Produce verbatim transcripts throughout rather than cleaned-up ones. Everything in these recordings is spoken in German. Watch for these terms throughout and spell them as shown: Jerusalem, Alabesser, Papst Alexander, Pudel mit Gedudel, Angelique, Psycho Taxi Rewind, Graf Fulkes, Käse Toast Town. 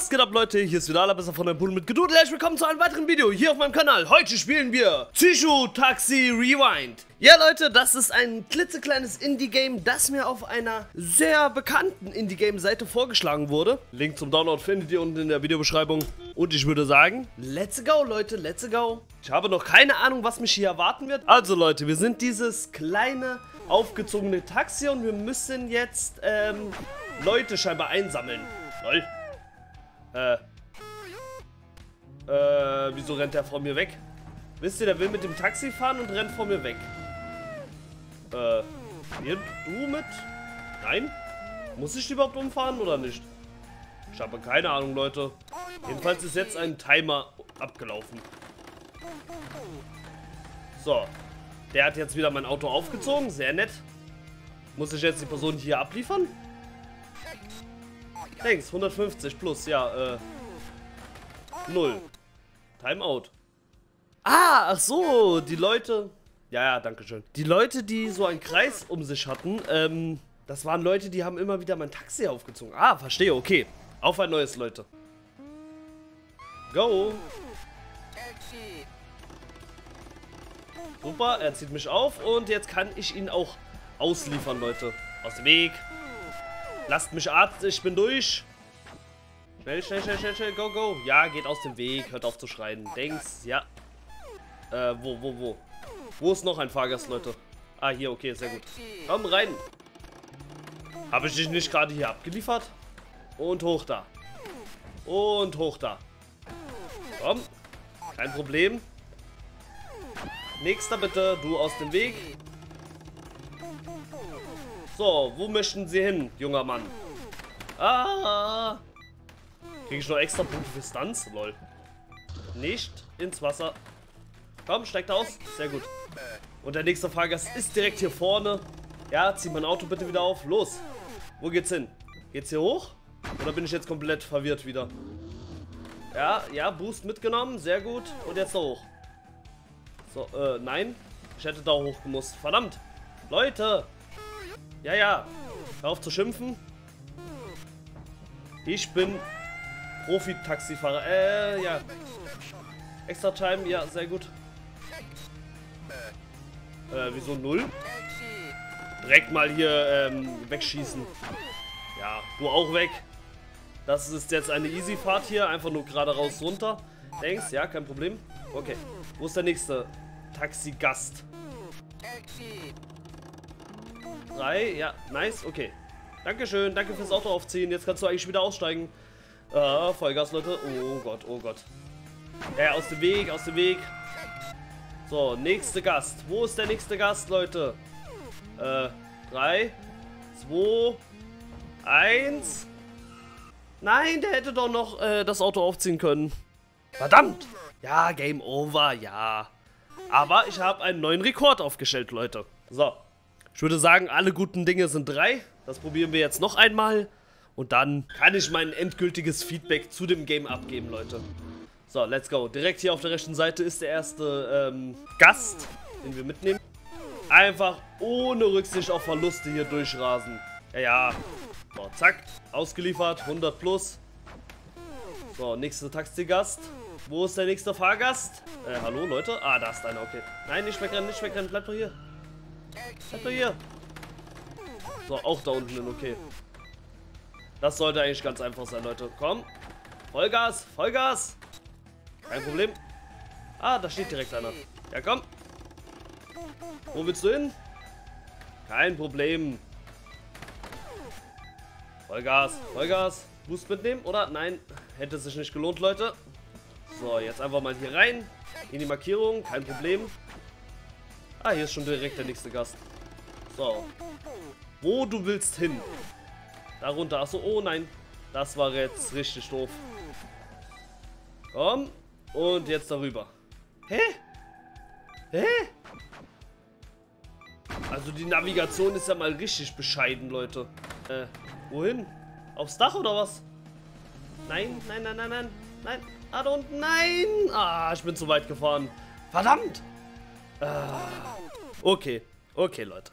Was geht ab, Leute? Hier ist wieder Alabesser von der Pudel mit Gedudel. Herzlich willkommen zu einem weiteren Video hier auf meinem Kanal. Heute spielen wir Psycho Taxi Rewind. Ja, Leute, das ist ein klitzekleines Indie-Game, das mir auf einer sehr bekannten Indie-Game-Seite vorgeschlagen wurde. Link zum Download findet ihr unten in der Videobeschreibung. Und ich würde sagen, let's go, Leute, let's go. Ich habe noch keine Ahnung, was mich hier erwarten wird. Also, Leute, wir sind dieses kleine, aufgezogene Taxi und wir müssen jetzt ähm, Leute scheinbar einsammeln. Lol. Äh. Äh, wieso rennt der vor mir weg? Wisst ihr, der will mit dem Taxi fahren und rennt vor mir weg. Äh, hier, du mit? Nein? Muss ich überhaupt umfahren oder nicht? Ich habe keine Ahnung, Leute. Jedenfalls ist jetzt ein Timer abgelaufen. So. Der hat jetzt wieder mein Auto aufgezogen. Sehr nett. Muss ich jetzt die Person hier abliefern? Thanks, hundertfünfzig plus, ja, äh, null. Timeout. Ah, ach so, die Leute, ja, ja, danke schön. Die Leute, die so einen Kreis um sich hatten, ähm, das waren Leute, die haben immer wieder mein Taxi aufgezogen. Ah, verstehe, okay. Auf ein neues, Leute. Go. Super, er zieht mich auf und jetzt kann ich ihn auch ausliefern, Leute. Aus dem Weg. Lasst mich, Arzt, ich bin durch. Schnell, schnell, schnell, schnell, schnell, go, go. Ja, geht aus dem Weg, hört auf zu schreien. Denkst, ja. Äh, wo, wo, wo? Wo ist noch ein Fahrgast, Leute? Ah, hier, okay, sehr gut. Komm rein. Habe ich dich nicht gerade hier abgeliefert? Und hoch da. Und hoch da. Komm, kein Problem. Nächster bitte, du aus dem Weg. So, wo möchten Sie hin, junger Mann? Ah! Kriege ich noch extra Punkte für Stunts? Lol. Nicht ins Wasser. Komm, steigt aus. Sehr gut. Und der nächste Fahrgast ist direkt hier vorne. Ja, zieh mein Auto bitte wieder auf. Los. Wo geht's hin? Geht's hier hoch? Oder bin ich jetzt komplett verwirrt wieder? Ja, ja, Boost mitgenommen. Sehr gut. Und jetzt da hoch. So, äh, nein. Ich hätte da hoch gemusst. Verdammt. Leute. Ja, ja. Hör auf zu schimpfen. Ich bin Profi-Taxifahrer. Äh, ja. Extra Time, ja, sehr gut. Äh, wieso null? Direkt mal hier ähm, wegschießen. Ja, du auch weg. Das ist jetzt eine Easy-Fahrt hier. Einfach nur geradeaus runter. Denkst, ja, kein Problem. Okay. Wo ist der nächste Taxigast? drei, ja, nice, okay. Dankeschön, danke fürs Auto aufziehen. Jetzt kannst du eigentlich wieder aussteigen. Ah, Vollgas, Leute. Oh Gott, oh Gott. Ja, aus dem Weg, aus dem Weg. So, nächste Gast. Wo ist der nächste Gast, Leute? Äh, drei, zwei, eins. Nein, der hätte doch noch äh, das Auto aufziehen können. Verdammt! Ja, Game Over, ja. Aber ich habe einen neuen Rekord aufgestellt, Leute. So. Ich würde sagen, alle guten Dinge sind drei. Das probieren wir jetzt noch einmal. Und dann kann ich mein endgültiges Feedback zu dem Game abgeben, Leute. So, let's go. Direkt hier auf der rechten Seite ist der erste ähm, Gast, den wir mitnehmen. Einfach ohne Rücksicht auf Verluste hier durchrasen. Ja, ja. So, zack. Ausgeliefert. hundert plus. So, nächster Taxigast. Wo ist der nächste Fahrgast? Äh, hallo, Leute. Ah, da ist einer. Okay. Nein, nicht wegrennen, nicht wegrennen. Bleibt doch hier. Bleib doch hier. So, auch da unten hin, okay. Das sollte eigentlich ganz einfach sein, Leute. Komm. Vollgas, Vollgas. Kein Problem. Ah, da steht direkt einer. Ja, komm. Wo willst du hin? Kein Problem. Vollgas, Vollgas. Boost mitnehmen, oder? Nein, hätte sich nicht gelohnt, Leute. So, jetzt einfach mal hier rein. In die Markierung, kein Problem. Ah, hier ist schon direkt der nächste Gast. So. Wo du willst hin. Darunter. Achso, oh nein. Das war jetzt richtig doof. Komm. Und jetzt darüber. Hä? Hä? Also die Navigation ist ja mal richtig bescheiden, Leute. Äh, wohin? Aufs Dach oder was? Nein, nein, nein, nein, nein. Nein. Ah, da unten. Nein. Ah, ich bin zu weit gefahren. Verdammt. Ah. Okay, okay, Leute.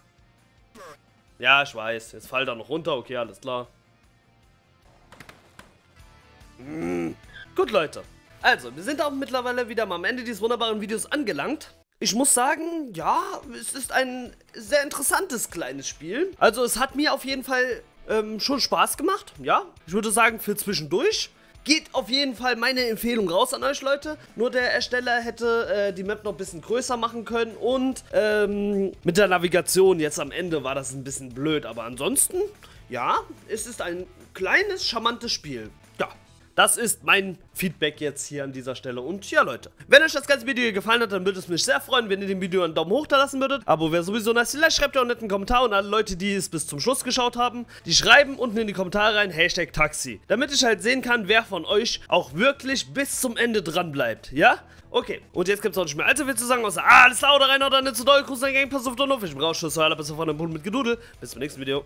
Ja, ich weiß. Jetzt fall da noch runter. Okay, alles klar. Mm. Gut, Leute. Also, wir sind auch mittlerweile wieder mal am Ende dieses wunderbaren Videos angelangt. Ich muss sagen, ja, es ist ein sehr interessantes kleines Spiel. Also, es hat mir auf jeden Fall ähm, schon Spaß gemacht, ja. Ich würde sagen, für zwischendurch. Geht auf jeden Fall meine Empfehlung raus an euch, Leute. Nur der Ersteller hätte äh, die Map noch ein bisschen größer machen können. Und ähm, mit der Navigation jetzt am Ende war das ein bisschen blöd. Aber ansonsten, ja, es ist ein kleines, charmantes Spiel. Ja, das ist mein Feedback jetzt hier an dieser Stelle. Und ja, Leute, wenn euch das ganze Video gefallen hat, dann würde es mich sehr freuen, wenn ihr dem Video einen Daumen hoch da lassen würdet. Abo wäre sowieso nice. Vielleicht schreibt ihr auch einen netten Kommentar. Und alle Leute, die es bis zum Schluss geschaut haben, die schreiben unten in die Kommentare rein, Hashtag Taxi. Damit ich halt sehen kann, wer von euch auch wirklich bis zum Ende dran bleibt. Ja? Okay. Und jetzt gibt es auch nicht mehr allzu viel zu sagen, außer alles laut rein oder nicht zu doll. Gruß an Gang, pass auf, und auf. Ich bin raus, tschüss, euer Alabesser von dem Pudel mit Gedudel. Bis zum nächsten Video.